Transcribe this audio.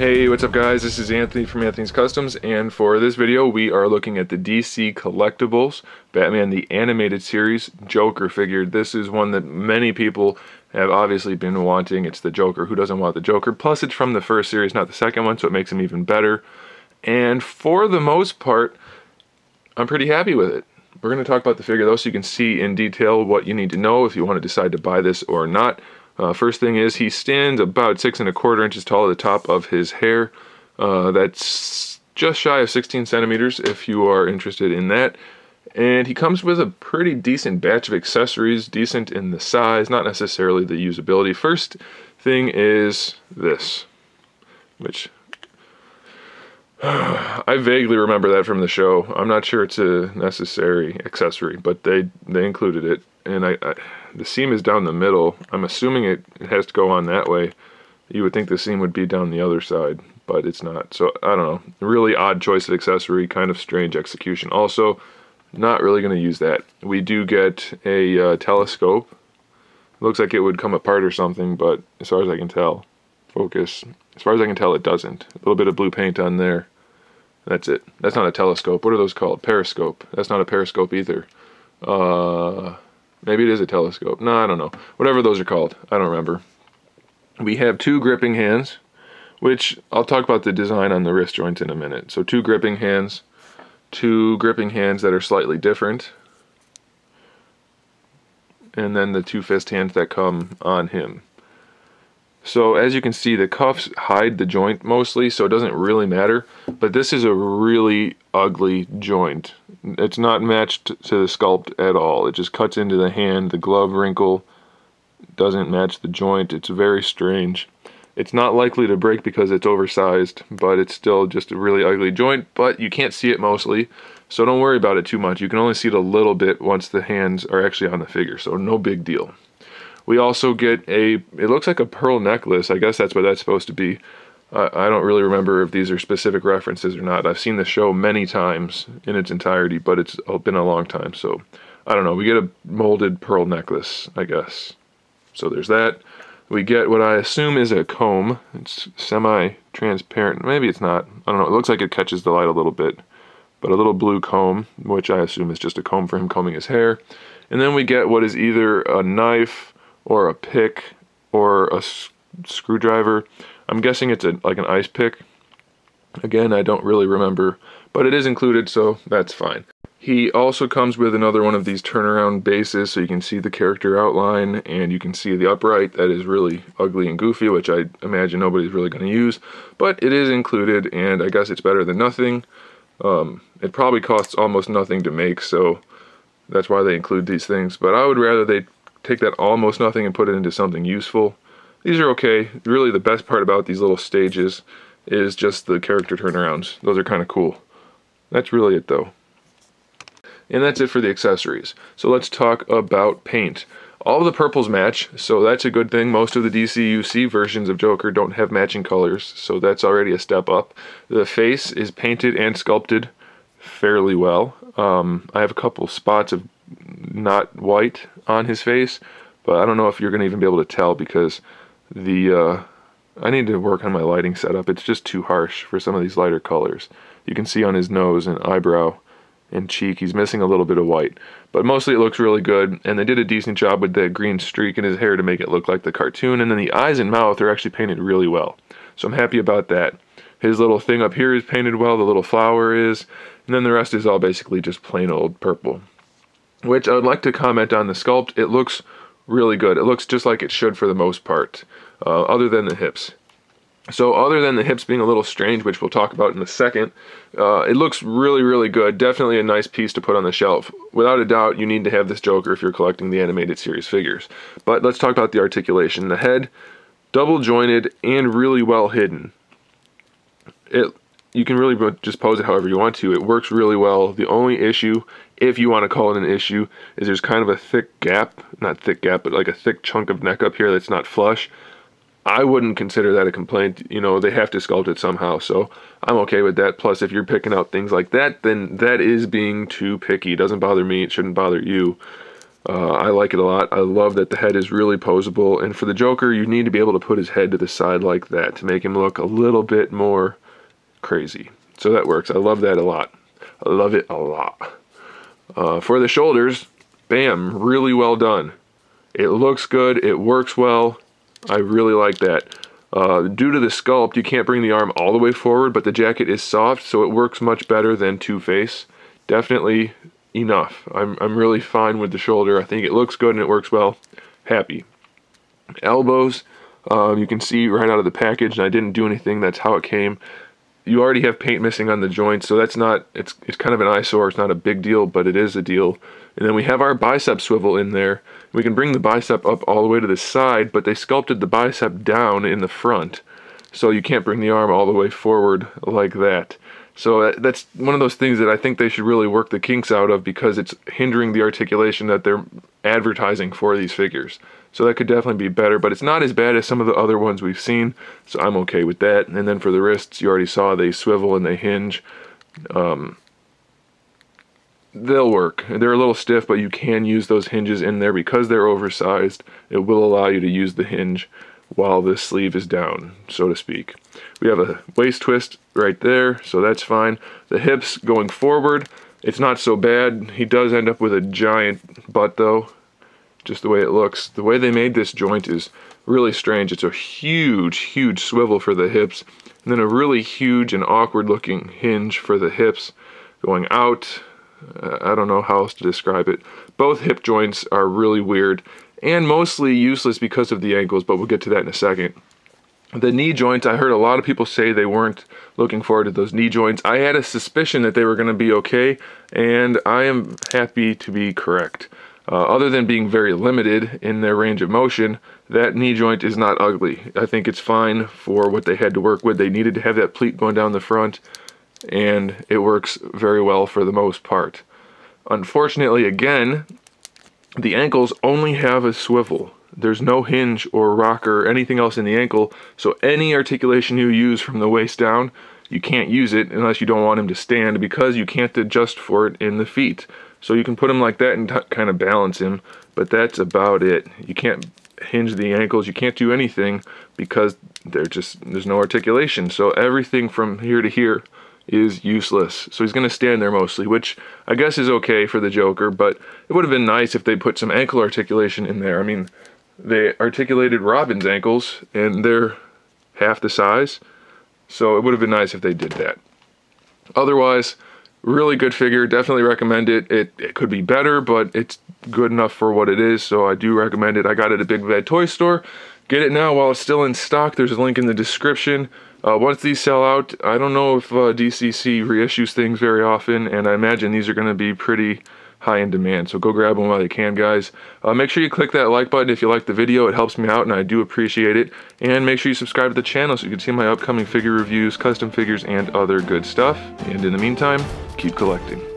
Hey, what's up guys? This is Anthony from Anthony's Customs, and for this video we are looking at the DC Collectibles Batman: The Animated Series Joker figure. This is one that many people have obviously been wanting. It's the Joker. Who doesn't want the Joker? Plus it's from the first series, not the second one, so it makes him even better. And for the most part, I'm pretty happy with it. We're going to talk about the figure though, so you can see in detail what you need to know if you want to decide to buy this or not. First thing is, he stands about 6¼ inches tall at the top of his hair. That's just shy of 16 centimeters if you are interested in that. And he comes with a pretty decent batch of accessories, decent in the size, not necessarily the usability. First thing is this, which I vaguely remember that from the show. I'm not sure it's a necessary accessory, but they included it. And the seam is down the middle. I'm assuming it has to go on that way. You would think the seam would be down the other side, but it's not. So, I don't know. Really odd choice of accessory, kind of strange execution. Also, not really going to use that. We do get a telescope. Looks like it would come apart or something, but as far as I can tell, focus. As far as I can tell, it doesn't. A little bit of blue paint on there. That's it. That's not a telescope. What are those called? Periscope. That's not a periscope either. Maybe it is a telescope. No, I don't know. Whatever those are called. I don't remember. We have two gripping hands, which I'll talk about the design on the wrist joint in a minute. So two gripping hands that are slightly different. And then the two fist hands that come on him. So as you can see, the cuffs hide the joint mostly, so it doesn't really matter. But this is a really ugly joint. It's not matched to the sculpt at all. It just cuts into the hand. The glove wrinkle doesn't match the joint. It's very strange. It's not likely to break because it's oversized, but it's still just a really ugly joint. But you can't see it mostly, so don't worry about it too much. You can only see it a little bit once the hands are actually on the figure, so no big deal. We also get it looks like a pearl necklace. I guess that's what that's supposed to be. I don't really remember if these are specific references or not. I've seen the show many times in its entirety, but it's been a long time, so I don't know. We get a molded pearl necklace, I guess. So there's that. We get what I assume is a comb. It's semi-transparent. Maybe it's not. I don't know. It looks like it catches the light a little bit. But a little blue comb, which I assume is just a comb for him combing his hair. And then we get what is either a knife or a pick, or a screwdriver. I'm guessing it's like an ice pick. Again, I don't really remember, but it is included, so that's fine. He also comes with another one of these turnaround bases, so you can see the character outline, and you can see the upright. That is really ugly and goofy, which I imagine nobody's really going to use, but it is included, and I guess it's better than nothing. It probably costs almost nothing to make, so that's why they include these things, but I would rather they take that almost nothing and put it into something useful. These are okay. Really the best part about these little stages is just the character turnarounds. Those are kind of cool. That's really it though. And that's it for the accessories. So let's talk about paint. All the purples match, so that's a good thing. Most of the DCUC versions of Joker don't have matching colors, so that's already a step up. The face is painted and sculpted fairly well. I have a couple spots of not white on his face, but I don't know if you're going to even be able to tell because the I need to work on my lighting setup. It's just too harsh for some of these lighter colors. You can see on his nose and eyebrow and cheek he's missing a little bit of white, but mostly it looks really good, and they did a decent job with that green streak in his hair to make it look like the cartoon, and then the eyes and mouth are actually painted really well, so I'm happy about that. His little thing up here is painted well, the little flower is, and then the rest is all basically just plain old purple. Which I would like to comment on the sculpt. It looks really good. It looks just like it should for the most part, other than the hips. So other than the hips being a little strange, which we'll talk about in a second, it looks really, really good. Definitely a nice piece to put on the shelf. Without a doubt, you need to have this Joker if you're collecting the animated series figures. But let's talk about the articulation. The head, double jointed and really well hidden. You can really just pose it however you want to. It works really well. The only issue, if you want to call it an issue, is there's kind of a thick gap. Not thick gap, but like a thick chunk of neck up here that's not flush. I wouldn't consider that a complaint. You know, they have to sculpt it somehow, so I'm okay with that. Plus, if you're picking out things like that, then that is being too picky. It doesn't bother me. It shouldn't bother you. I like it a lot. I love that the head is really poseable, and for the Joker, you need to be able to put his head to the side like that to make him look a little bit more crazy. So that works. I love that a lot. I love it a lot. For the shoulders, bam, really well done. It looks good. It works well. I really like that. Due to the sculpt, you can't bring the arm all the way forward, but the jacket is soft, so it works much better than Two-Face. Definitely enough. I'm really fine with the shoulder. I think it looks good and it works well. Happy. Elbows, you can see right out of the package, and I didn't do anything. That's how it came. You already have paint missing on the joints, so that's not, it's kind of an eyesore. It's not a big deal, but it is a deal. And then we have our bicep swivel in there. We can bring the bicep up all the way to the side, but they sculpted the bicep down in the front, so you can't bring the arm all the way forward like that. So that's one of those things that I think they should really work the kinks out of, because it's hindering the articulation that they're advertising for these figures. So that could definitely be better, but it's not as bad as some of the other ones we've seen, so I'm okay with that. And then for the wrists, you already saw they swivel and they hinge. They'll work. They're a little stiff, but you can use those hinges in there because they're oversized. It will allow you to use the hinge while the sleeve is down, so to speak. We have a waist twist right there, so that's fine. The hips going forward, it's not so bad. He does end up with a giant butt though, just the way it looks. The way they made this joint is really strange. It's a huge, huge swivel for the hips, and then a really huge and awkward looking hinge for the hips going out. I don't know how else to describe it. Both hip joints are really weird and mostly useless because of the ankles, but we'll get to that in a second. The knee joints, I heard a lot of people say they weren't looking forward to those knee joints. I had a suspicion that they were going to be okay, and I am happy to be correct. Other than being very limited in their range of motion, that knee joint is not ugly. I think it's fine for what they had to work with. They needed to have that pleat going down the front, and it works very well for the most part. Unfortunately, again, the ankles only have a swivel. There's no hinge or rocker or anything else in the ankle, so any articulation you use from the waist down, you can't use it unless you don't want him to stand, because you can't adjust for it in the feet. So you can put him like that and kind of balance him, but that's about it. You can't hinge the ankles, you can't do anything, because there's no articulation. So everything from here to here is useless. So he's going to stand there mostly, which I guess is okay for the Joker, but it would have been nice if they put some ankle articulation in there. I mean, they articulated Robin's ankles, and they're half the size, so it would have been nice if they did that. Otherwise, really good figure. Definitely recommend it. It could be better, but it's good enough for what it is, so I do recommend it. I got it at Big Bad Toy Store. Get it now while it's still in stock. There's a link in the description. Once these sell out, I don't know if DCC reissues things very often, and I imagine these are going to be pretty high in demand, so go grab them while you can, guys. Make sure you click that like button if you like the video. It helps me out, and I do appreciate it. And make sure you subscribe to the channel so you can see my upcoming figure reviews, custom figures, and other good stuff. And in the meantime, keep collecting.